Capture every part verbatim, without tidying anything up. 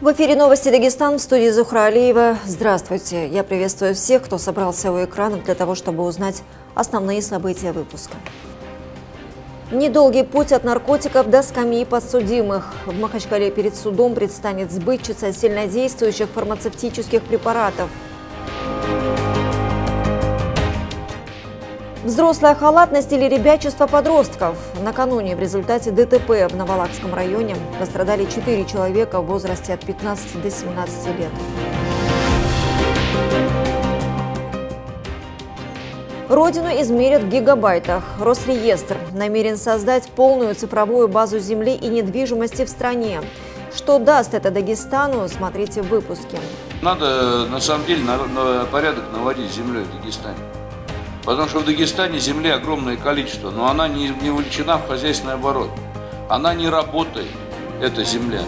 В эфире новости Дагестан, в студии Зухра Алиева. Здравствуйте. Я приветствую всех, кто собрался у экранов для того, чтобы узнать основные события выпуска. Недолгий путь от наркотиков до скамьи подсудимых. В Махачкале перед судом предстанет сбытчица сильнодействующих фармацевтических препаратов. Взрослая халатность или ребячество подростков. Накануне в результате ДТП в Новолакском районе пострадали четыре человека в возрасте от пятнадцати до семнадцати лет. Родину измерят в гигабайтах. Росреестр намерен создать полную цифровую базу земли и недвижимости в стране. Что даст это Дагестану, смотрите в выпуске. Надо на самом деле на, на порядок наводить землей в Дагестане. Потому что в Дагестане земли огромное количество, но она не, не увлечена в хозяйственный оборот. Она не работает, эта земля.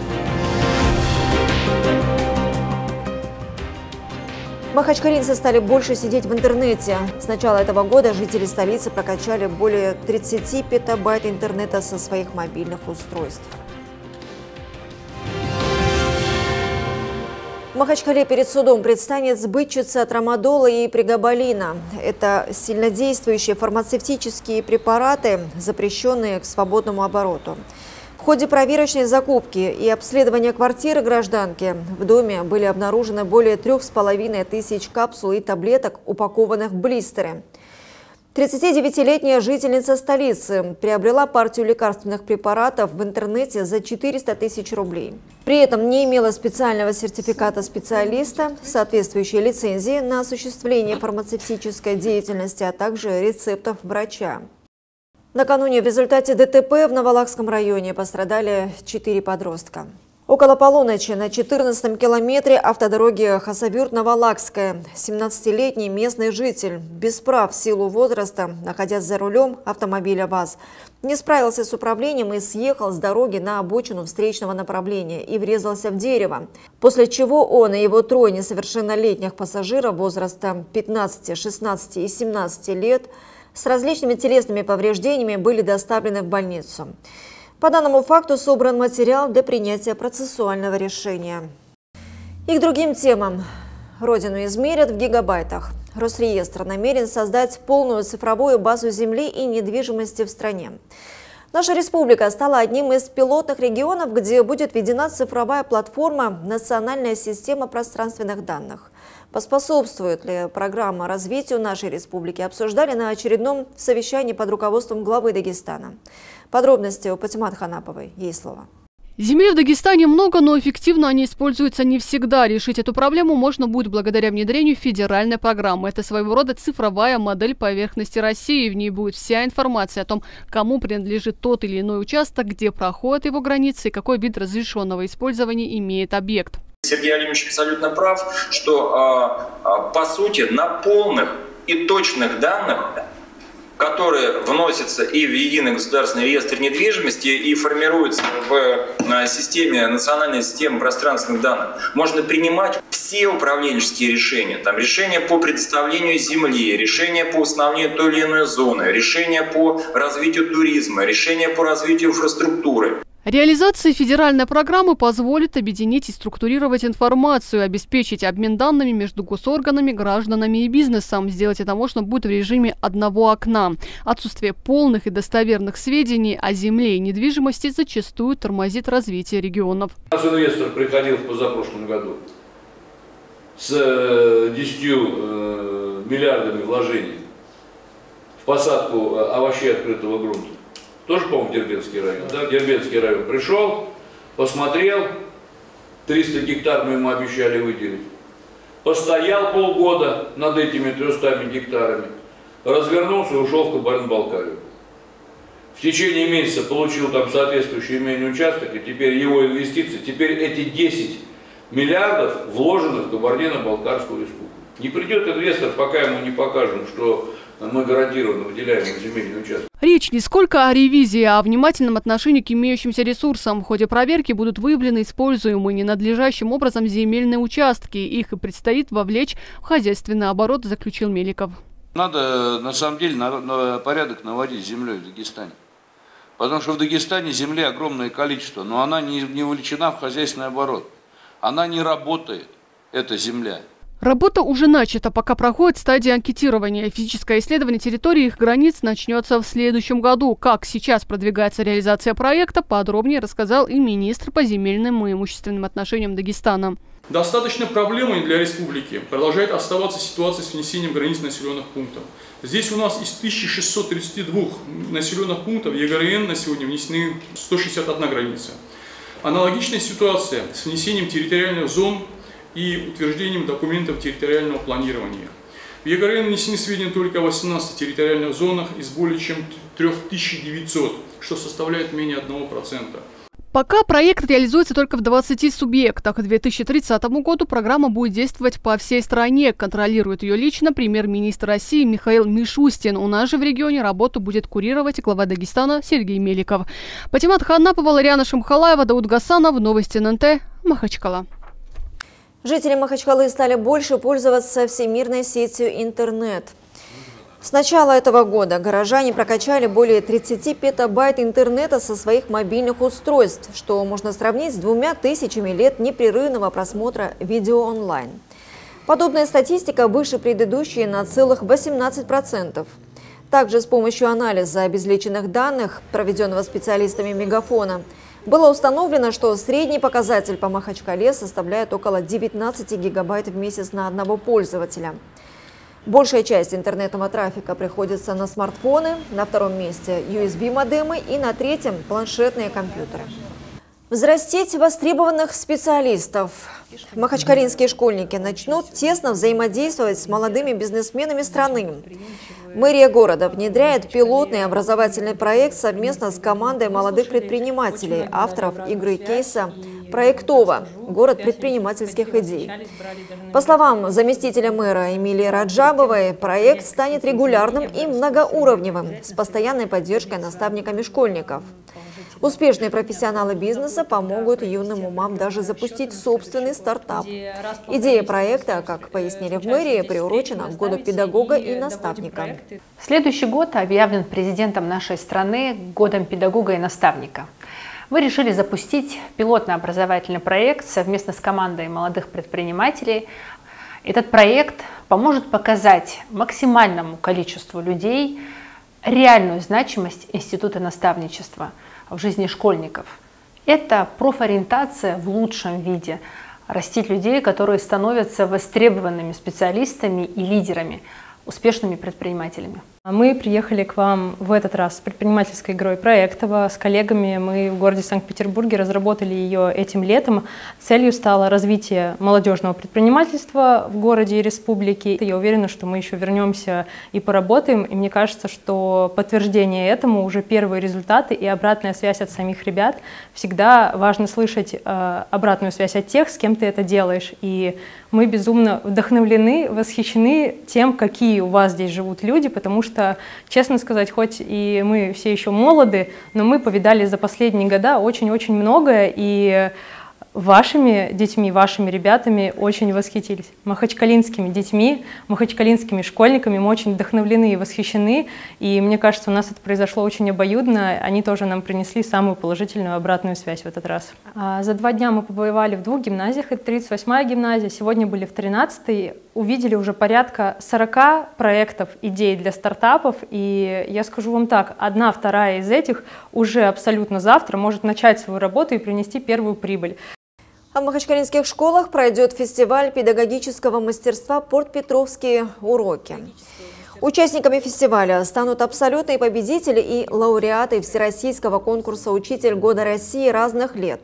Махачкалинцы стали больше сидеть в интернете. С начала этого года жители столицы прокачали более тридцати петабайт интернета со своих мобильных устройств. В Махачкале перед судом предстанет сбытчица трамадола и прегабалина. Это сильнодействующие фармацевтические препараты, запрещенные к свободному обороту. В ходе проверочной закупки и обследования квартиры гражданки в доме были обнаружены более трёх с половиной тысяч капсул и таблеток, упакованных в блистеры. тридцатидевятилетняя жительница столицы приобрела партию лекарственных препаратов в интернете за четыреста тысяч рублей. При этом не имела специального сертификата специалиста, соответствующей лицензии на осуществление фармацевтической деятельности, а также рецептов врача. Накануне в результате ДТП в Новолакском районе пострадали четыре подростка. Около полуночи на четырнадцатом километре автодороги Хасавюрт-Новолакская семнадцатилетний местный житель, без прав в силу возраста, находясь за рулем автомобиля ВАЗ, не справился с управлением и съехал с дороги на обочину встречного направления и врезался в дерево, после чего он и его трое несовершеннолетних пассажиров возраста пятнадцати, шестнадцати и семнадцати лет с различными телесными повреждениями были доставлены в больницу. По данному факту собран материал для принятия процессуального решения. И к другим темам. Родину измерят в гигабайтах. Росреестр намерен создать полную цифровую базу земли и недвижимости в стране. Наша республика стала одним из пилотных регионов, где будет введена цифровая платформа «Национальная система пространственных данных». Поспособствует ли программа развитию нашей республики, обсуждали на очередном совещании под руководством главы Дагестана. Подробности у Патимат Ханаповой. Ей слово. Земли в Дагестане много, но эффективно они используются не всегда. Решить эту проблему можно будет благодаря внедрению федеральной программы. Это своего рода цифровая модель поверхности России. В ней будет вся информация о том, кому принадлежит тот или иной участок, где проходят его границы и какой вид разрешенного использования имеет объект. Сергей Алимович абсолютно прав, что по сути на полных и точных данных, которые вносятся и в единый государственный реестр недвижимости и формируются в системе, национальной системе пространственных данных, можно принимать все управленческие решения. Там решения по предоставлению земли, решения по установлению той или иной зоны, решения по развитию туризма, решения по развитию инфраструктуры. Реализация федеральной программы позволит объединить и структурировать информацию, обеспечить обмен данными между госорганами, гражданами и бизнесом. Сделать это можно будет в режиме одного окна. Отсутствие полных и достоверных сведений о земле и недвижимости зачастую тормозит развитие регионов. Наш инвестор приходил в позапрошлом году с десятью миллиардами вложений в посадку овощей открытого грунта. Тоже, по-моему, Дербенский район. Да? Дербенский район пришел, посмотрел, триста гектар мы ему обещали выделить. Постоял полгода над этими трёмстами гектарами, развернулся и ушел в Кабардино-Балкарию. В течение месяца получил там соответствующий имейный участок, и теперь его инвестиции, теперь эти десять миллиардов вложены в Кабардино-Балкарскую республику. Не придет инвестор, пока ему не покажем, что мы гарантированно выделяем земельный участок. Речь не сколько о ревизии, а о внимательном отношении к имеющимся ресурсам. В ходе проверки будут выявлены используемые ненадлежащим образом земельные участки. Их и предстоит вовлечь в хозяйственный оборот, заключил Меликов. Надо на самом деле на, на порядок наводить землей в Дагестане. Потому что в Дагестане земли огромное количество, но она не, не увлечена в хозяйственный оборот. Она не работает, эта земля. Работа уже начата, пока проходит стадия анкетирования. Физическое исследование территории и их границ начнется в следующем году. Как сейчас продвигается реализация проекта, подробнее рассказал и министр по земельным и имущественным отношениям Дагестана. Достаточно проблемой для республики продолжает оставаться ситуация с внесением границ населенных пунктов. Здесь у нас из тысячи шестисот тридцати двух населенных пунктов Е Г Р Н на сегодня внесены сто шестьдесят одна граница. Аналогичная ситуация с внесением территориальных зон и утверждением документов территориального планирования. В Е Г Р Н внесены сведения только о восемнадцати территориальных зонах из более чем трёх тысяч девятисот, что составляет менее одного процента. Пока проект реализуется только в двадцати субъектах. К две тысячи тридцатому году программа будет действовать по всей стране. Контролирует ее лично премьер-министр России Михаил Мишустин. У нас же в регионе работу будет курировать глава Дагестана Сергей Меликов. Патимат Ханапова, Лариана Шамхалаева, Дауд Гасанов. Новости Н Н Т. Махачкала. Жители Махачкалы стали больше пользоваться всемирной сетью интернет. С начала этого года горожане прокачали более тридцати петабайт интернета со своих мобильных устройств, что можно сравнить с двумя тысячами лет непрерывного просмотра видео онлайн. Подобная статистика выше предыдущей на целых восемнадцать процентов. Также с помощью анализа обезличенных данных, проведенного специалистами Мегафона, было установлено, что средний показатель по Махачкале составляет около девятнадцати гигабайт в месяц на одного пользователя. Большая часть интернетного трафика приходится на смартфоны, на втором месте ю эс би модемы и на третьем планшетные компьютеры. Взрастить востребованных специалистов. Махачкалинские школьники начнут тесно взаимодействовать с молодыми бизнесменами страны. Мэрия города внедряет пилотный образовательный проект совместно с командой молодых предпринимателей, авторов игры кейса «Проектово. Город предпринимательских идей». По словам заместителя мэра Эмилии Раджабовой, проект станет регулярным и многоуровневым, с постоянной поддержкой наставниками школьников. Успешные профессионалы бизнеса помогут юным умам даже запустить собственный стартап. Идея проекта, как пояснили в мэрии, приурочена к году педагога и наставника. Следующий год объявлен президентом нашей страны годом педагога и наставника. Мы решили запустить пилотно-образовательный проект совместно с командой молодых предпринимателей. Этот проект поможет показать максимальному количеству людей реальную значимость института наставничества в жизни школьников. Это профориентация в лучшем виде. Растить людей, которые становятся востребованными специалистами и лидерами, успешными предпринимателями. Мы приехали к вам в этот раз с предпринимательской игрой Проектово. С коллегами мы в городе Санкт-Петербурге разработали ее этим летом. Целью стало развитие молодежного предпринимательства в городе и республике. Я уверена, что мы еще вернемся и поработаем. И мне кажется, что подтверждение этому уже первые результаты и обратная связь от самих ребят. Всегда важно слышать обратную связь от тех, с кем ты это делаешь. И мы безумно вдохновлены, восхищены тем, какие у вас здесь живут люди, потому что Что, честно сказать, хоть и мы все еще молоды, но мы повидали за последние года очень-очень многое, и вашими детьми, вашими ребятами очень восхитились. Махачкалинскими детьми, махачкалинскими школьниками мы очень вдохновлены и восхищены, и мне кажется, у нас это произошло очень обоюдно, они тоже нам принесли самую положительную обратную связь в этот раз. За два дня мы побывали в двух гимназиях, это тридцать восьмая гимназия, сегодня были в тринадцатой. Увидели уже порядка сорока проектов, идей для стартапов, и я скажу вам так, одна вторая из этих уже абсолютно завтра может начать свою работу и принести первую прибыль. А в махачкалинских школах пройдет фестиваль педагогического мастерства «Порт-Петровские уроки». Участниками фестиваля станут абсолютные победители и лауреаты всероссийского конкурса «Учитель года России» разных лет.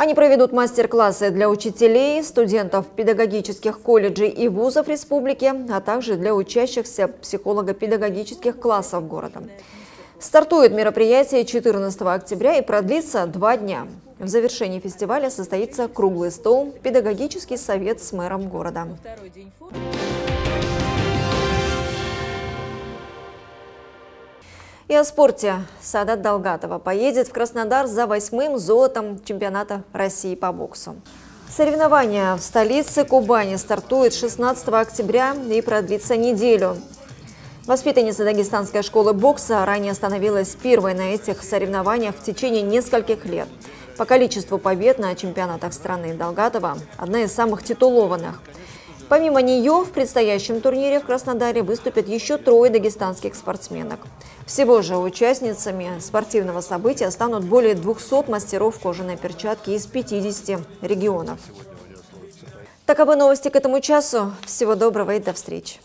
Они проведут мастер-классы для учителей, студентов педагогических колледжей и вузов республики, а также для учащихся психолого-педагогических классов города. Стартует мероприятие четырнадцатого октября и продлится два дня. В завершении фестиваля состоится круглый стол, педагогический совет с мэром города. И о спорте. Садат Долгатова поедет в Краснодар за восьмым золотом чемпионата России по боксу. Соревнования в столице Кубани стартуют шестнадцатого октября и продлится неделю. Воспитанница дагестанской школы бокса ранее становилась первой на этих соревнованиях в течение нескольких лет. По количеству побед на чемпионатах страны Долгатова одна из самых титулованных. Помимо нее в предстоящем турнире в Краснодаре выступят еще трое дагестанских спортсменок. Всего же участницами спортивного события станут более двухсот мастеров кожаной перчатки из пятидесяти регионов. Таковы новости к этому часу. Всего доброго и до встречи.